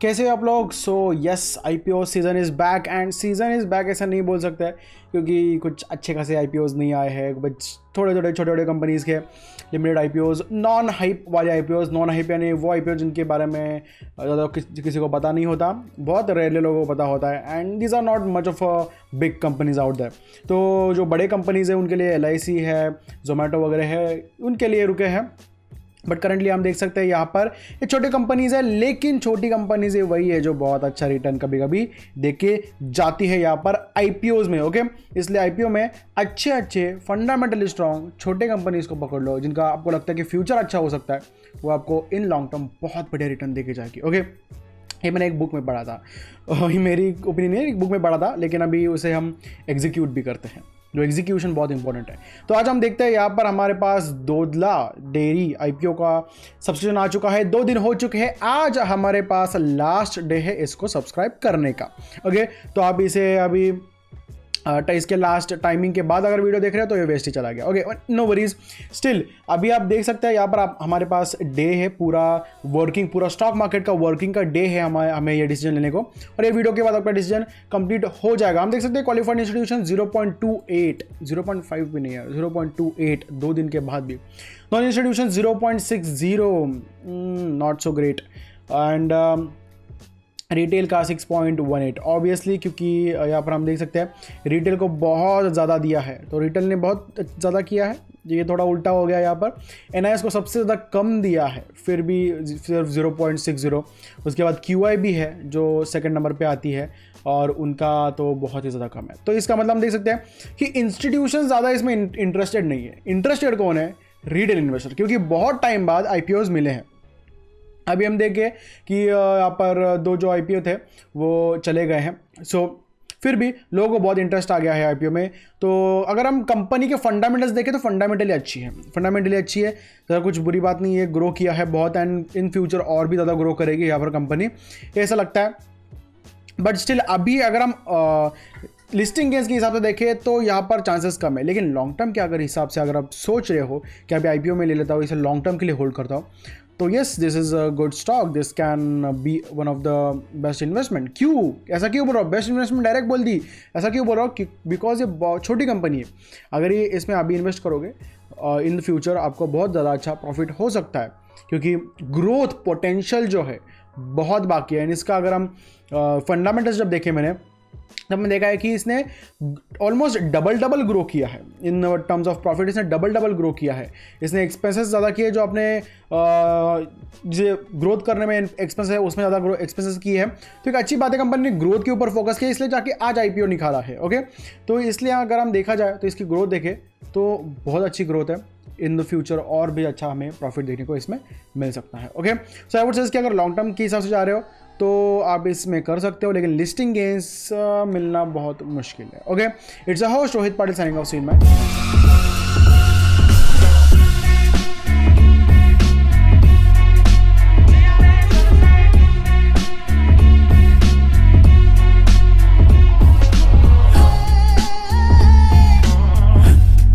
कैसे आप लोग। So yes IPO season is back and season is back ऐसा नहीं बोल सकता है क्योंकि कुछ अच्छे खासे IPOs नहीं आए हैं, बट थोड़े थोड़े छोटे छोटे कंपनीज़ के लिमिटेड IPOs, नॉन हाइप वाले IPOs। नॉन हाइप यानी वो IPOs जिनके बारे में ज़्यादा किसी को पता नहीं होता, बहुत रेयरली लोगों को पता होता है and these are not much of big companies out there. तो जो बड़े कंपनीज़ हैं उनके लिए LIC है, जोमेटो वगैरह है, उनके लिए रुके हैं। बट करंटली हम देख सकते हैं यहाँ पर ये छोटी कंपनीज़ है, लेकिन छोटी कंपनीज़ वही है जो बहुत अच्छा रिटर्न कभी कभी देके जाती है यहाँ पर IPOs में। ओके, इसलिए IPO में अच्छे अच्छे फंडामेंटली स्ट्रॉन्ग छोटे कंपनीज़ को पकड़ लो जिनका आपको लगता है कि फ्यूचर अच्छा हो सकता है, वो आपको इन लॉन्ग टर्म बहुत बढ़िया रिटर्न देके जाएगी। ओके, ये मैंने एक बुक में पढ़ा था, ये मेरी ओपिनियन है, एक बुक में पढ़ा था, लेकिन अभी उसे हम एग्जीक्यूट भी करते हैं, जो एग्जीक्यूशन बहुत इंपॉर्टेंट है। तो आज हम देखते हैं यहाँ पर हमारे पास दोदला डेयरी IPO का सब्सक्रिप्शन आ चुका है, 2 दिन हो चुके हैं, आज हमारे पास लास्ट डे है इसको सब्सक्राइब करने का। ओके, तो आप इसे अभी इसके लास्ट टाइमिंग के बाद अगर वीडियो देख रहे हो तो ये वेस्ट ही चला गया। ओके, नो वरीज, स्टिल अभी आप देख सकते हैं यहाँ पर आप हमारे पास डे है, पूरा वर्किंग, पूरा स्टॉक मार्केट का वर्किंग का डे है, हमें ये डिसीजन लेने को, और ये वीडियो के बाद आपका डिसीजन कंप्लीट हो जाएगा। हम देख सकते हैं क्वालिफाइड इंस्टीट्यूशन 0.28, 0.5 भी नहीं है, 0.28 2 दिन के बाद भी। Non institution 0.60, not so great, and retail का 6.18, ऑब्वियसली क्योंकि यहाँ पर हम देख सकते हैं रिटेल को बहुत ज़्यादा दिया है, तो रिटेल ने बहुत ज़्यादा किया है, ये थोड़ा उल्टा हो गया यहाँ पर। NIS को सबसे ज़्यादा कम दिया है, फिर भी सिर्फ 0.60। उसके बाद QI भी है जो सेकंड नंबर पे आती है और उनका तो बहुत ही ज़्यादा कम है। तो इसका मतलब हम देख सकते हैं कि इंस्टीट्यूशन ज़्यादा इसमें इंटरेस्टेड नहीं है। इंटरेस्टेड कौन है? रिटेल इन्वेस्टर, क्योंकि बहुत टाइम बाद IPOs मिले हैं। अभी हम देखे कि यहाँ पर 2 जो IPO थे वो चले गए हैं, सो फिर भी लोगों को बहुत इंटरेस्ट आ गया है IPO में। तो अगर हम कंपनी के फंडामेंटल्स देखें तो फंडामेंटली अच्छी है, ज़्यादा कुछ बुरी बात नहीं है, ग्रो किया है बहुत एंड इन फ्यूचर और भी ज़्यादा ग्रो करेगी यहाँ पर कंपनी, ऐसा लगता है। बट स्टिल अभी अगर हम लिस्टिंग गेंस के हिसाब से देखें तो यहाँ पर चांसेस कम है, लेकिन लॉन्ग टर्म के अगर हिसाब से अगर आप सोच रहे हो कि अभी IPO में ले लेता हूँ, इसे लॉन्ग टर्म के लिए होल्ड करता हूँ, तो yes this is a good stock, this can be one of the best investment. क्यों ऐसा क्यों बोल रहा हूँ? बेस्ट इन्वेस्टमेंट डायरेक्ट बोल दी, ऐसा क्यों बोल रहा हूँ? बिकॉज ये बहुत छोटी कंपनी है, अगर ये इसमें अभी इन्वेस्ट करोगे इन द फ्यूचर आपको बहुत ज़्यादा अच्छा प्रॉफिट हो सकता है, क्योंकि ग्रोथ पोटेंशियल जो है बहुत बाकी है। एंड इसका अगर हम फंडामेंटल्स जब देखें मैंने, तब मैंने देखा है कि इसने ऑलमोस्ट डबल ग्रो किया है इन टर्म्स ऑफ प्रॉफिट, इसने डबल ग्रो किया है। इसने एक्सपेंसेस ज़्यादा किए, जो अपने जो ग्रोथ करने में एक्सपेंस है उसमें ज़्यादा ग्रो एक्सपेंसेस की है, तो एक अच्छी बात है, कंपनी ने ग्रोथ के ऊपर फोकस किया, इसलिए जाके आज IPO निकाला है। ओके, तो इसलिए अगर हम देखा जाए तो इसकी ग्रोथ देखें तो बहुत अच्छी ग्रोथ है, इन द फ्यूचर और भी अच्छा हमें प्रॉफिट देखने को इसमें मिल सकता है। Okay, so I would say कि अगर लॉन्ग टर्म के हिसाब से जा रहे हो तो आप इसमें कर सकते हो, लेकिन लिस्टिंग गेंस मिलना बहुत मुश्किल है। Okay, it's a host Rohit Patil signing of.